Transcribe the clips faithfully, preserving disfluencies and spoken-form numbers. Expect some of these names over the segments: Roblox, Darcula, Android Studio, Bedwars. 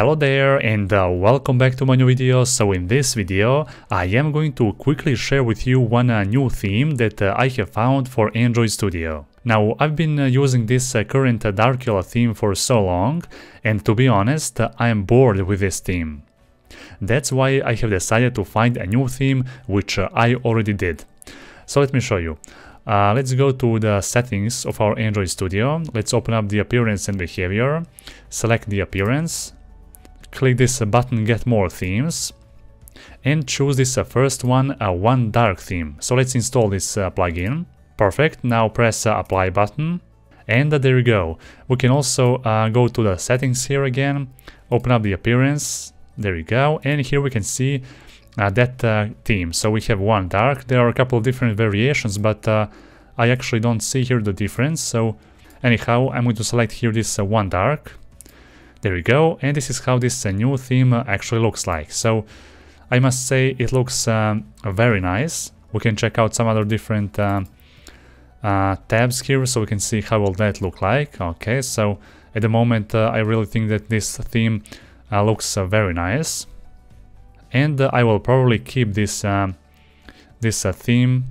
Hello there and uh, welcome back to my new video. So in this video I am going to quickly share with you one uh, new theme that uh, I have found for Android Studio. Now, I've been uh, using this uh, current uh, Darcula theme for so long, and to be honest uh, I am bored with this theme. That's why I have decided to find a new theme, which uh, I already did. So let me show you. Uh, let's go to the settings of our Android Studio, let's open up the appearance and behavior, select the appearance. Click this button Get More Themes and choose this uh, first one, uh, One Dark Theme. So let's install this uh, plugin. Perfect, now press uh, Apply button and uh, there you go. We can also uh, go to the settings here again, open up the appearance, there you go, and here we can see uh, that uh, theme. So we have One Dark, there are a couple of different variations, but uh, I actually don't see here the difference, so anyhow, I'm going to select here this uh, One Dark. There we go, and this is how this uh, new theme uh, actually looks like. So I must say it looks um, very nice. We can check out some other different uh, uh, tabs here so we can see how will that look like. Okay, so at the moment uh, I really think that this theme uh, looks uh, very nice. And uh, I will probably keep this, uh, this uh, theme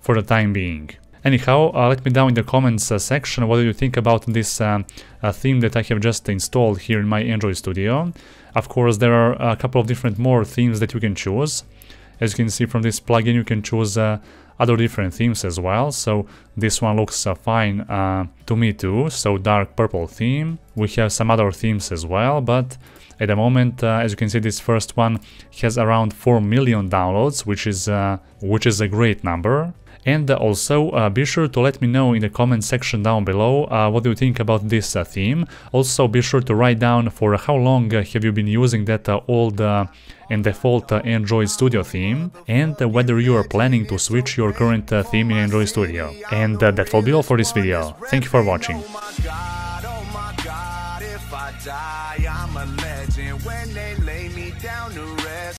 for the time being. Anyhow, uh, let me know in the comments uh, section what do you think about this uh, uh, theme that I have just installed here in my Android Studio. Of course, there are a couple of different more themes that you can choose. As you can see from this plugin, you can choose uh, other different themes as well. So this one looks uh, fine uh, to me too. So dark purple theme. We have some other themes as well, but at the moment, uh, as you can see, this first one has around four million downloads, which is uh, which is a great number. And also uh, be sure to let me know in the comment section down below uh, what do you think about this uh, theme. Also be sure to write down for how long uh, have you been using that uh, old uh, and default uh, Android Studio theme, and uh, whether you are planning to switch your current uh, theme in Android Studio. And uh, that will be all for this video. Thank you for watching.